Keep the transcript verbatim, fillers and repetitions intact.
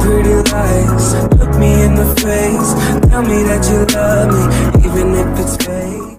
pretty lies. Look me in the face, tell me that you love me, even if it's fake.